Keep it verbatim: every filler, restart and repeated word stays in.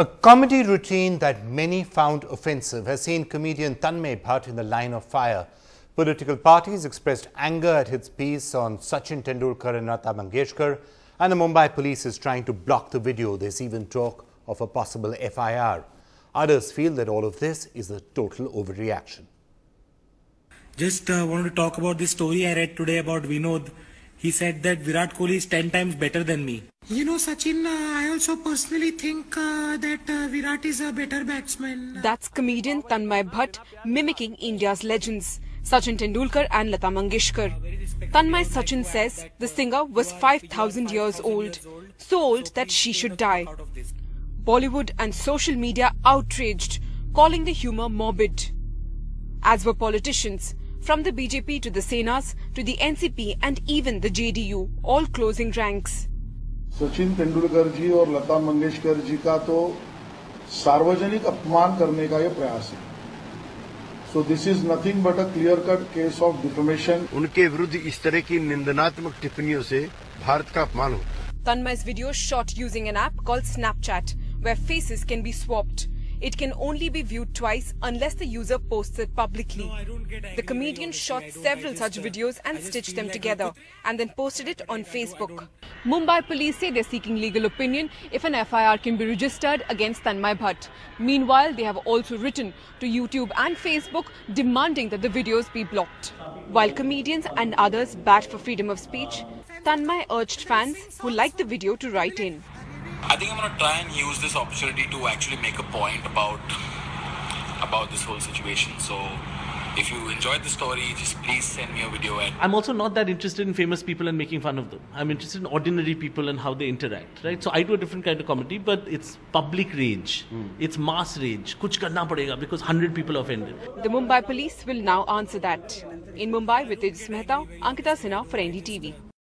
A comedy routine that many found offensive has seen comedian Tanmay Bhat in the line of fire. Political parties expressed anger at his piece on Sachin Tendulkar and Lata Mangeshkar, and the Mumbai police is trying to block the video. There's even talk of a possible F I R. Others feel that all of this is a total overreaction. Just uh, wanted to talk about this story I read today about Vinod. He said that Virat Kohli is ten times better than me. You know, Sachin, uh, I also personally think uh, that uh, Virat is a better batsman. That's comedian Tanmay Bhat mimicking India's legends, Sachin Tendulkar and Lata Mangeshkar. Tanmay Sachin says the singer was five thousand years old, so old that she should die. Bollywood and social media outraged, calling the humour morbid. As were politicians, from the B J P to the Senas, to the N C P and even the J D U, all closing ranks. Sachin Tendulkar ji और लता मंगेशकर जी का तो सार्वजनिक अपमान करने का ये प्रयास है. So this is nothing but a clear-cut case of defamation. उनके विरुद्ध इस तरह की निंदनात्मक टिप्पणियों से भारत का अपमान होता है. Tanmay's video shot using an app called Snapchat, where faces can be swapped. It can only be viewed twice unless the user posts it publicly. No, the comedian shot several such just, videos and stitched them like together it, and then posted it on Facebook. Mumbai police say they're seeking legal opinion if an F I R can be registered against Tanmay Bhat. Meanwhile, they have also written to YouTube and Facebook demanding that the videos be blocked. While comedians and others bat for freedom of speech, Tanmay urged fans who liked the video to write in. I think I'm going to try and use this opportunity to actually make a point about about this whole situation. So if you enjoyed the story, just please send me a video. And I'm also not that interested in famous people and making fun of them. I'm interested in ordinary people and how they interact, right? So I do a different kind of comedy, but it's public rage. Mm. It's mass rage. Kuch karna padega because one hundred people are offended. The Mumbai police will now answer that. In Mumbai, Vitej Smehta, Ankita Sina for N D T V.